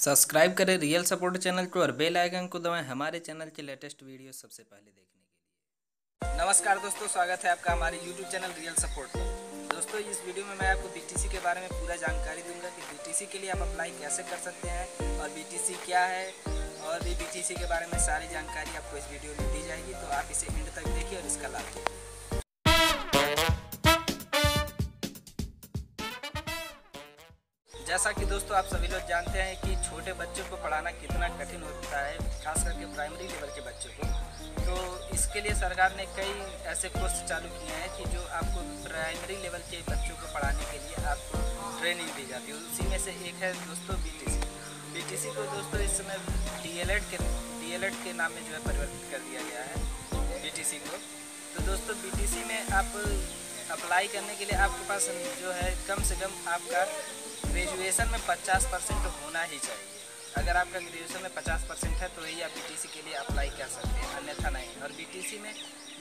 Subscribe करें real support channel को और बेल आइकन को दबाएं हमारे चैनल के लेटेस्ट वीडियो सबसे पहले देखने के लिए। नमस्कार दोस्तों, स्वागत है आपका हमारे यूट्यूब चैनल रियल सपोर्ट पर। दोस्तों, इस वीडियो में मैं आपको बीटीसी के बारे में पूरा जानकारी दूंगा कि बीटीसी के लिए आप अप्लाई कैसे कर सकते हैं और बीटीसी क्या है और भी बीटीसी के बारे में सारी जानकारी आपको इस वीडियो में दी जाएगी, तो आप इसे एंड तक देखिए और इसका लाभ लीजिए। जैसा कि दोस्तों आप सभी लोग जानते हैं कि छोटे बच्चों को पढ़ाना कितना कठिन होता है, खास करके प्राइमरी लेवल के बच्चों को। तो इसके लिए सरकार ने कई ऐसे कोर्स चालू किए हैं कि जो आपको प्राइमरी लेवल के बच्चों को पढ़ाने के लिए आपको ट्रेनिंग दी जाती है। उसी में से एक है दोस्तों बीटीसी को दोस्तों इस समय डीएलएड के नाम में जो है परिवर्तित कर दिया गया है बीटीसी को। तो दोस्तों बीटीसी में आप अप्लाई करने के लिए आपके पास जो है कम से कम आपका ग्रेजुएशन में 50% होना ही चाहिए। अगर आपका ग्रेजुएशन में 50% है तो ही आप बीटीसी के लिए अप्लाई कर सकते हैं, अन्यथा नहीं। और बीटीसी में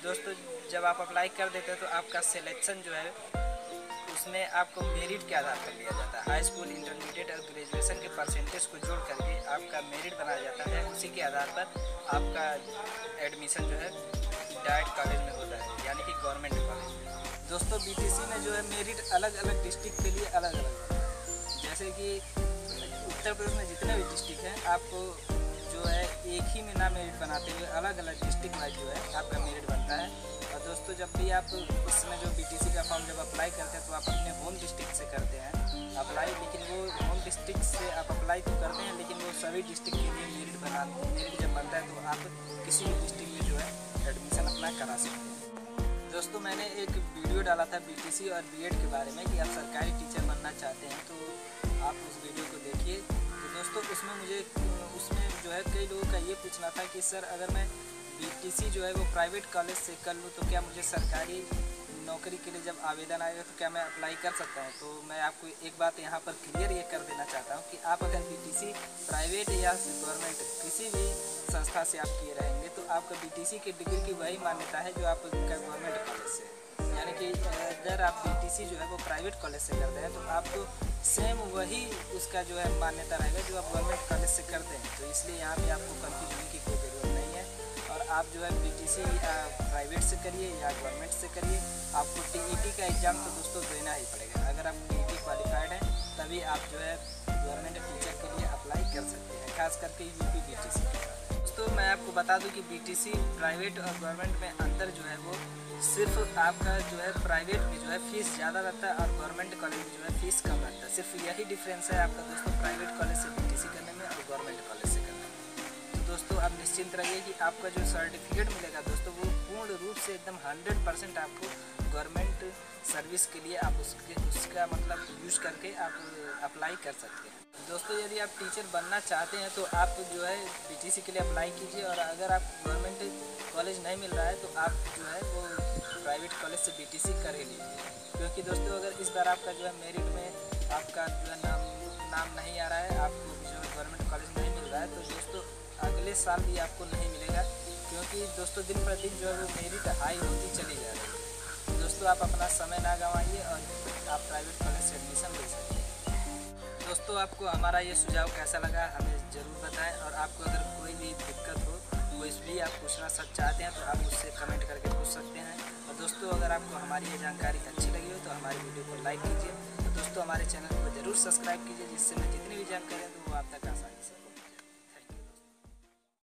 दोस्तों जब आप अप्लाई कर देते हैं तो आपका सिलेक्शन जो है उसमें आपको मेरिट के आधार पर लिया जाता है। हाई स्कूल, इंटरमीडिएट और ग्रेजुएशन के परसेंटेज को जोड़ करके आपका मेरिट बनाया जाता है। उसी के आधार पर आपका एडमिशन जो है डायरेक्ट कॉलेज में होता है, यानी कि गवर्नमेंट कॉलेज में। दोस्तों बीटीसी में जो है मेरिट अलग अलग डिस्ट्रिक्ट के लिए अलग अलग होता है। जैसे कि उत्तर प्रदेश में जितने भी डिस्ट्रिक्ट हैं आपको जो है एक ही में ना मेरिट बनाते हुए अलग अलग डिस्ट्रिक्ट वाइज जो है आपका मेरिट बनता है। और दोस्तों जब भी आप इसमें जो बीटीसी का फॉर्म जब अप्लाई करते हैं तो आप अपने होम डिस्ट्रिक्ट से करते हैं अप्लाई, लेकिन वो होम डिस्ट्रिक्ट से आप अप्लाई तो करते हैं लेकिन वो सभी डिस्ट्रिक्ट के लिए मेरिट जब बनता है तो आप किसी भी डिस्ट्रिक्ट में जो है एडमिशन अपना करा सकते हैं। दोस्तों मैंने एक वीडियो डाला था बीटीसी और बीएड के बारे में कि आप सरकारी टीचर बनना चाहते हैं तो आप उस वीडियो को देखिए। तो दोस्तों उसमें जो है कई लोगों का ये पूछना था कि सर अगर मैं बीटीसी जो है वो प्राइवेट कॉलेज से कर लूँ तो क्या मुझे सरकारी नौकरी के लिए जब आवेदन आएगा तो क्या मैं अप्लाई कर सकता हूँ? तो मैं आपको एक बात यहाँ पर क्लियर ये कर देना चाहता हूँ कि आप अगर बीटीसी प्राइवेट या गवर्नमेंट किसी भी संस्था से आप किए रहेंगे तो आपका बीटीसी की डिग्री की वही मान्यता है जो आपका गवर्नमेंट कॉलेज से, यानी कि अगर आप बीटीसी जो है वो प्राइवेट कॉलेज से करते हैं तो आपको सेम वही उसका जो है मान्यता रहेगा जो आप गवर्नमेंट कॉलेज से करते हैं। तो इसलिए यहाँ पे आपको कंफ्यूज होने की कोई ज़रूरत नहीं है। और आप जो है बीटीसी प्राइवेट से करिए या गवर्नमेंट से करिए, आपको टीईटी का एग्ज़ाम तो दोस्तों देना ही पड़ेगा। अगर आप टीईटी क्वालिफाइड हैं तभी आप जो है गवर्नमेंट टीचर के लिए अप्लाई कर सकते हैं, खास करके यूपी बीटीसी के। तो मैं आपको बता दूं कि बीटीसी प्राइवेट और गवर्नमेंट में अंतर जो है वो सिर्फ आपका जो है प्राइवेट में जो है फ़ीस ज़्यादा रहता है और गवर्नमेंट कॉलेज में जो है फ़ीस कम रहता है। सिर्फ यही डिफरेंस है आपका दोस्तों प्राइवेट कॉलेज से बीटीसी करने में और गवर्नमेंट कॉलेज से करने में। तो दोस्तों आप निश्चिंत रहिए कि आपका जो सर्टिफिकेट मिलेगा दोस्तों वो पूर्ण रूप से एकदम 100% आपको गवर्नमेंट सर्विस के लिए आप उसका मतलब यूज़ करके आप अप्लाई कर सकते हैं। दोस्तों यदि आप टीचर बनना चाहते हैं तो आप जो है बीटीसी के लिए अप्लाई कीजिए, और अगर आप गवर्नमेंट कॉलेज नहीं मिल रहा है तो आप जो है वो प्राइवेट कॉलेज से बीटीसी कर ही लीजिए। क्योंकि दोस्तों अगर इस बार आपका जो है मेरिट में आपका जो है नाम नहीं आ रहा है, आपको जो है गवर्नमेंट कॉलेज नहीं मिल रहा है, तो दोस्तों अगले साल भी आपको नहीं मिलेगा। क्योंकि दोस्तों दिन प्रतिदिन जो है वो मेरिट हाई होती चली जा रही है। दोस्तों आप अपना समय ना गंवाइए और आप प्राइवेट कॉलेज से एडमिशन ले सकते हैं। दोस्तों आपको हमारा ये सुझाव कैसा लगा हमें ज़रूर बताएं, और आपको अगर कोई भी दिक्कत हो, कोई भी आप पूछना चाहते हैं तो आप उससे कमेंट करके पूछ सकते हैं। और दोस्तों अगर आपको हमारी ये जानकारी अच्छी लगी हो तो हमारी वीडियो को लाइक कीजिए। और दोस्तों हमारे चैनल को ज़रूर सब्सक्राइब कीजिए, जिससे मैं जितनी भी जानकारी दूँ वो आप तक आसानी से